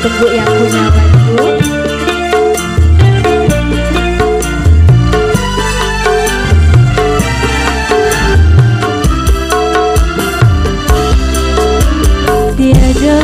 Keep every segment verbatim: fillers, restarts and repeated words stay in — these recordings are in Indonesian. Tunggu yang punya baju. Tiada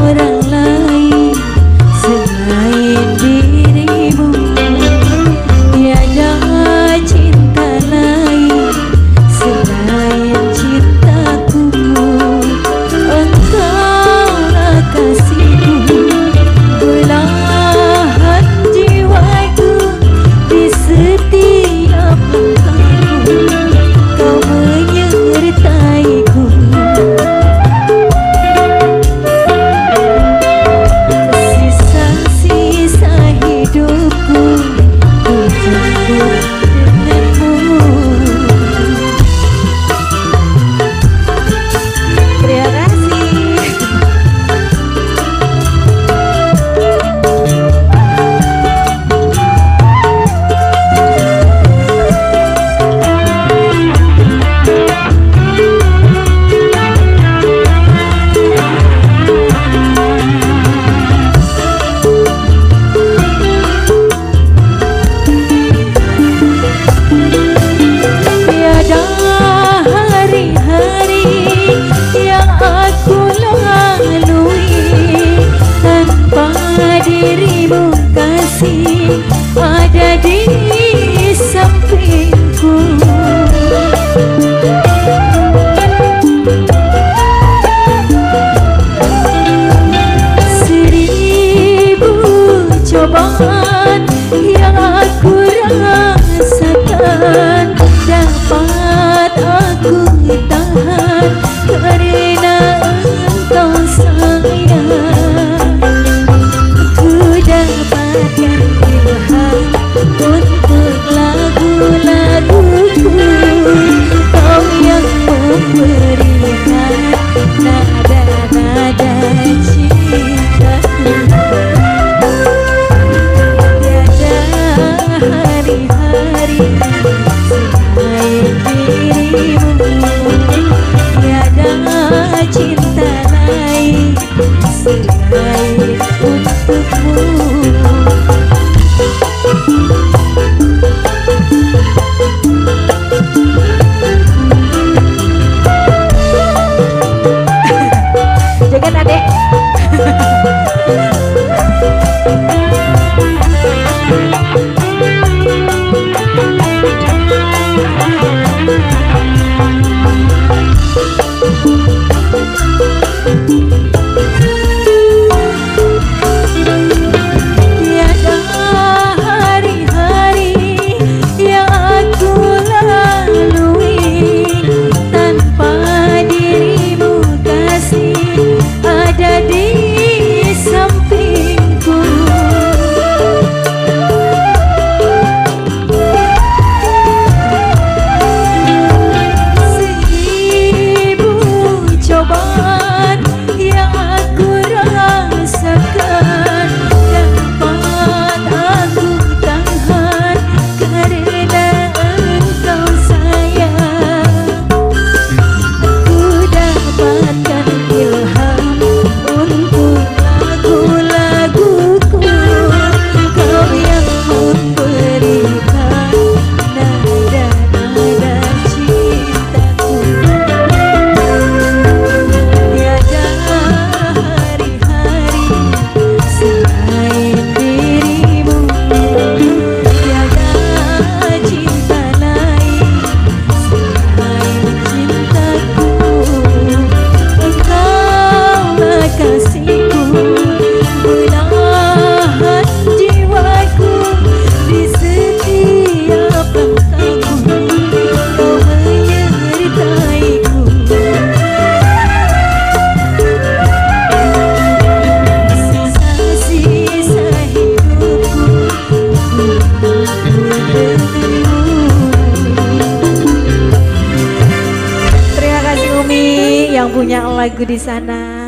orang lain selain dirimu, tiada cinta lain selain cintaku. Engkaulah kasih ada di sampingku. Seribu cobaan yang aku rasakan dapat aku tahan karena engkau sayang. Hari-hari selain dirimu. yang punya lagu di sana.